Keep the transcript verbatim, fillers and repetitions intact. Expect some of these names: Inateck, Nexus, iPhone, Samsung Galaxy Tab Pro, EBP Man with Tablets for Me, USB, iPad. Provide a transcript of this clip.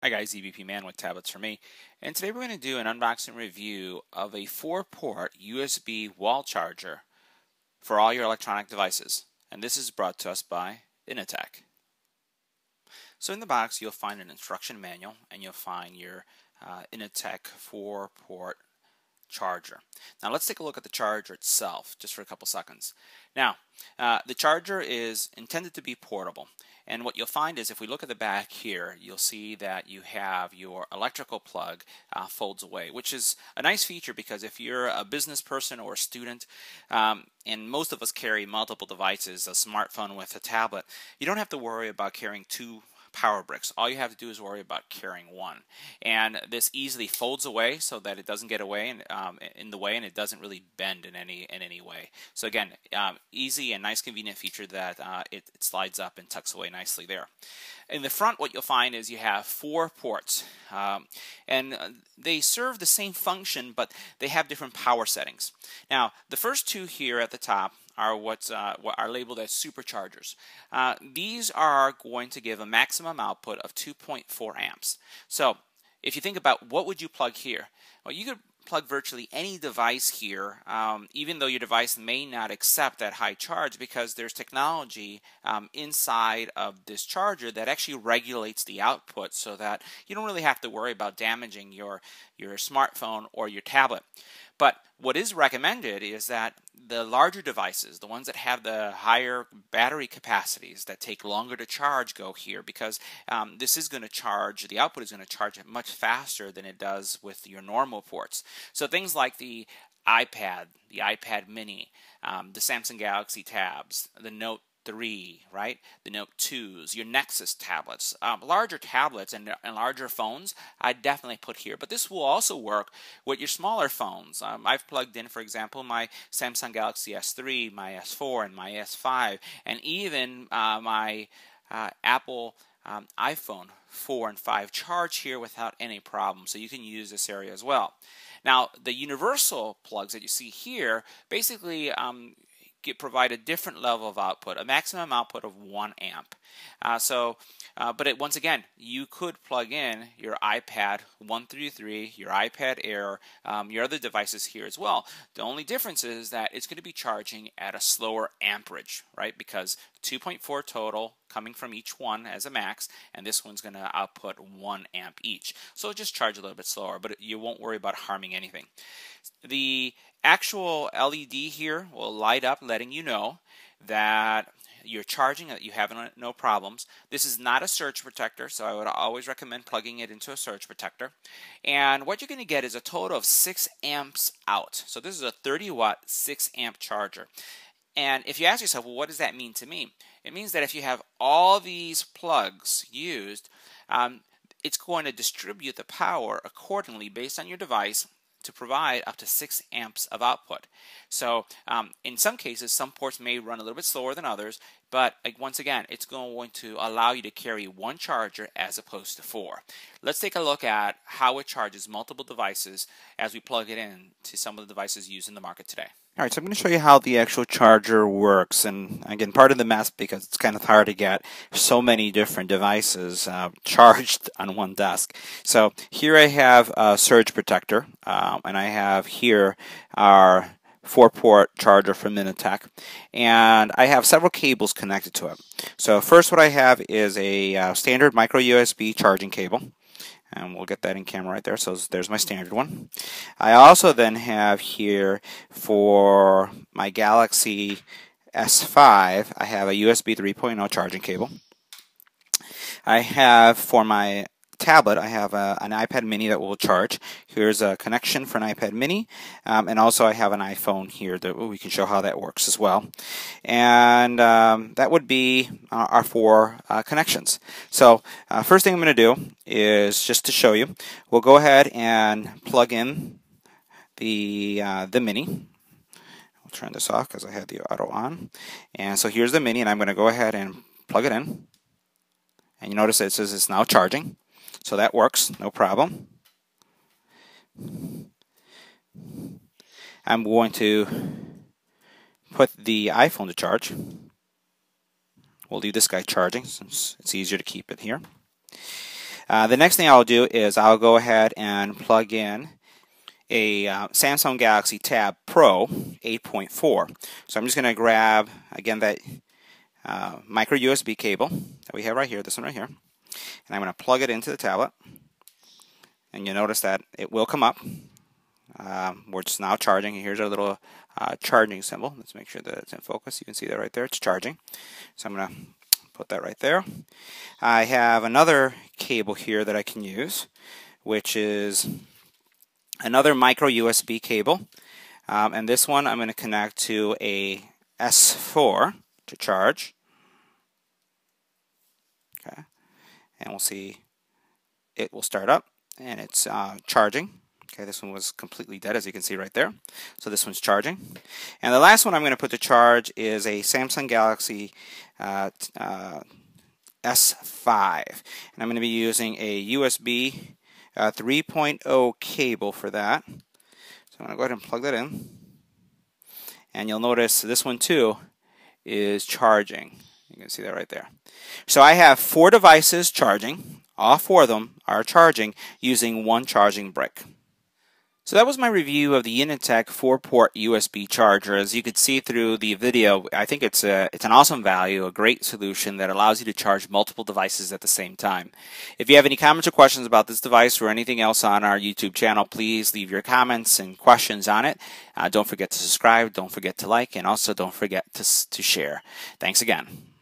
Hi guys, E B P Man with Tablets for Me, and today we're going to do an unboxing review of a four port U S B wall charger for all your electronic devices, and this is brought to us by Inateck. So in the box you'll find an instruction manual and you'll find your uh, Inateck four port charger. Now let's take a look at the charger itself just for a couple seconds. Now uh, the charger is intended to be portable, and what you'll find is if we look at the back here you'll see that you have your electrical plug uh, folds away, which is a nice feature because if you're a business person or a student, um, and most of us carry multiple devices, a smartphone with a tablet, you don't have to worry about carrying two power bricks. All you have to do is worry about carrying one, and this easily folds away so that it doesn't get away and um, in the way, and it doesn't really bend in any in any way. So again, um, easy and nice convenient feature that uh, it, it slides up and tucks away nicely there. In the front what you'll find is you have four ports, um, and they serve the same function but they have different power settings. Now the first two here at the top are what's, uh, what are labeled as superchargers. Uh, these are going to give a maximum output of two point four amps. So if you think about what would you plug here, well, you could plug virtually any device here, um, even though your device may not accept that high charge, because there's technology um, inside of this charger that actually regulates the output so that you don't really have to worry about damaging your your smartphone or your tablet. But what is recommended is that the larger devices, the ones that have the higher battery capacities that take longer to charge, go here, because um, this is going to charge, the output is going to charge it much faster than it does with your normal ports. So things like the iPad, the iPad Mini, um, the Samsung Galaxy Tabs, the Note three, right? The Note twos, your Nexus tablets, um, larger tablets and, and larger phones, I definitely put here. But this will also work with your smaller phones. Um, I've plugged in, for example, my Samsung Galaxy S three, my S four, and my S five, and even uh, my uh, Apple um, iPhone four and five charge here without any problem. So you can use this area as well. Now, the universal plugs that you see here basically um, Get, provide a different level of output, a maximum output of one amp. Uh, so, uh, but it, once again, you could plug in your iPad one through three, your iPad Air, um, your other devices here as well. The only difference is that it's going to be charging at a slower amperage, right? Because two point four total coming from each one as a max, and this one's going to output one amp each. So it'll just charge a little bit slower, but you won't worry about harming anything. The actual L E D here will light up, letting you know that you're charging, that you have no problems. This is not a surge protector, so I would always recommend plugging it into a surge protector. And what you're going to get is a total of six amps out. So this is a thirty watt six amp charger. And if you ask yourself, well, what does that mean to me? It means that if you have all these plugs used, um, it's going to distribute the power accordingly based on your device to provide up to six amps of output. So um, in some cases, some ports may run a little bit slower than others, but like, once again, it's going to allow you to carry one charger as opposed to four. Let's take a look at how it charges multiple devices as we plug it in to some of the devices used in the market today. All right, so I'm going to show you how the actual charger works, and again, part of the mess because it's kind of hard to get so many different devices uh, charged on one desk. So here I have a surge protector, uh, and I have here our four port charger from Inateck, and I have several cables connected to it. So first what I have is a uh, standard micro U S B charging cable, and we'll get that in camera right there. So there's my standard one. I also then have here for my Galaxy S five, I have a U S B three point oh charging cable. I have for my tablet, I have a, an iPad Mini that will charge. Here's a connection for an iPad Mini, um, and also I have an iPhone here that we can show how that works as well. And um, that would be our, our four uh, connections. So uh, first thing I'm going to do is just to show you, we'll go ahead and plug in the uh, the Mini. I'll turn this off because I had the auto on. And so here's the Mini, and I'm going to go ahead and plug it in. And you notice it says it's now charging. So that works, no problem. I'm going to put the iPhone to charge. We'll leave this guy charging since it's easier to keep it here. Uh, the next thing I'll do is I'll go ahead and plug in a uh, Samsung Galaxy Tab Pro eight point four. So I'm just going to grab, again, that uh, micro U S B cable that we have right here, this one right here, and I'm going to plug it into the tablet. And you'll notice that it will come up. Um, we're just now charging. Here's our little uh, charging symbol. Let's make sure that it's in focus. You can see that right there. It's charging. So I'm going to put that right there. I have another cable here that I can use, which is another micro U S B cable. Um, and this one I'm going to connect to a S four to charge. Okay. And we'll see it will start up. And it's uh, charging. Okay, this one was completely dead, as you can see right there. So this one's charging. And the last one I'm going to put to charge is a Samsung Galaxy uh, uh, S five. And I'm going to be using a U S B uh, three point oh cable for that. So I'm going to go ahead and plug that in. And you'll notice this one too is charging. You can see that right there. So I have four devices charging. All four of them are charging using one charging brick. So that was my review of the Inateck four port U S B charger. As you could see through the video, I think it's a, it's an awesome value, a great solution that allows you to charge multiple devices at the same time. If you have any comments or questions about this device or anything else on our YouTube channel, please leave your comments and questions on it. Uh, don't forget to subscribe, don't forget to like, and also don't forget to, to share. Thanks again.